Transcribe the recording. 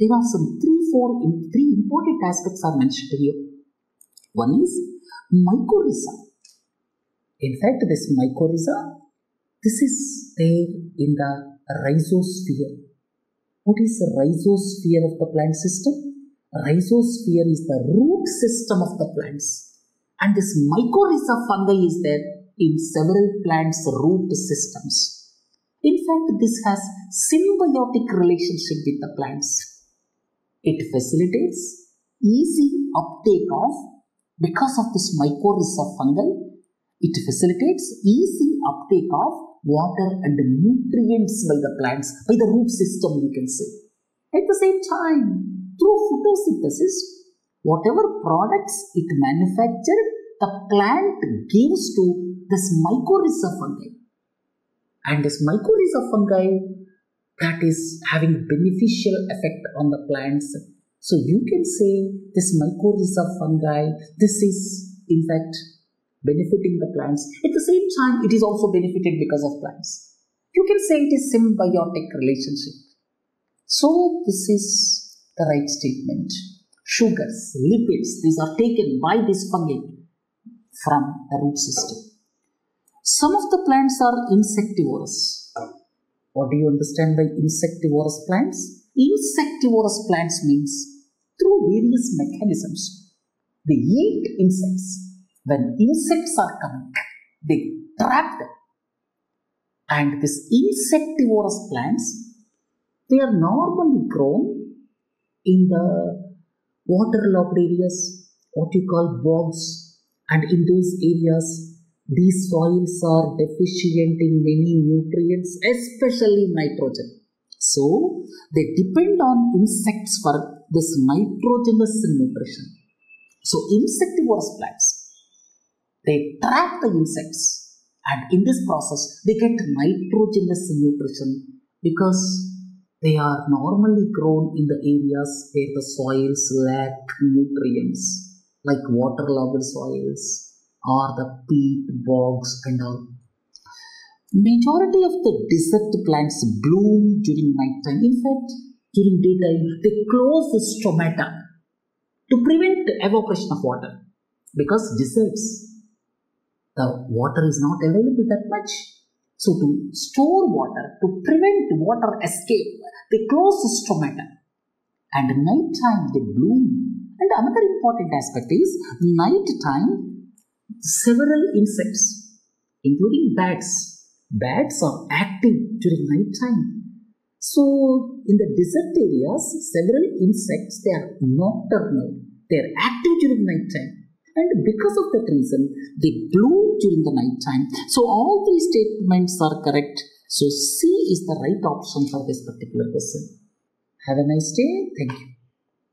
there are some three important aspects are mentioned here. One is mycorrhiza. In fact, this mycorrhiza, this is there in the rhizosphere. What is the rhizosphere of the plant system? Rhizosphere is the root system of the plants, and this mycorrhiza fungi is there in several plants' root systems. In fact, this has symbiotic relationship with the plants. It facilitates easy uptake of, because of this mycorrhiza fungi, it facilitates easy uptake of water and nutrients by the plants, by the root system, you can say. At the same time, through photosynthesis, whatever products it manufactured, the plant gives to this mycorrhiza fungi. And this mycorrhiza fungi, that is having beneficial effect on the plants. So you can say this mycorrhiza fungi, this is in fact benefiting the plants. At the same time, it is also benefited because of plants. You can say it is symbiotic relationship. So this is the right statement. Sugars, lipids, these are taken by this fungi from the root system. Some of the plants are insectivorous. What do you understand by insectivorous plants? Insectivorous plants means through various mechanisms, they eat insects. When insects are coming, they trap them. And these insectivorous plants, they are normally grown in the waterlogged areas, what you call bogs, and in those areas, these soils are deficient in many nutrients, especially nitrogen. So they depend on insects for this nitrogenous nutrition. So insectivorous plants, they trap the insects, and in this process they get nitrogenous nutrition because they are normally grown in the areas where the soils lack nutrients, like waterlogged soils or the peat bogs and all. Majority of the desert plants bloom during night time. In fact, during daytime they close the stomata to prevent evaporation of water, because deserts, the water is not available that much. So to store water, to prevent water escape, they close the stomata, and at night time they bloom. And another important aspect is night time, several insects, including bats. Bats are active during night time. So in the desert areas, several insects, they are nocturnal. They are active during night time. And because of that reason, they bloom during the night time. So all three statements are correct. So C is the right option for this particular question. Have a nice day. Thank you.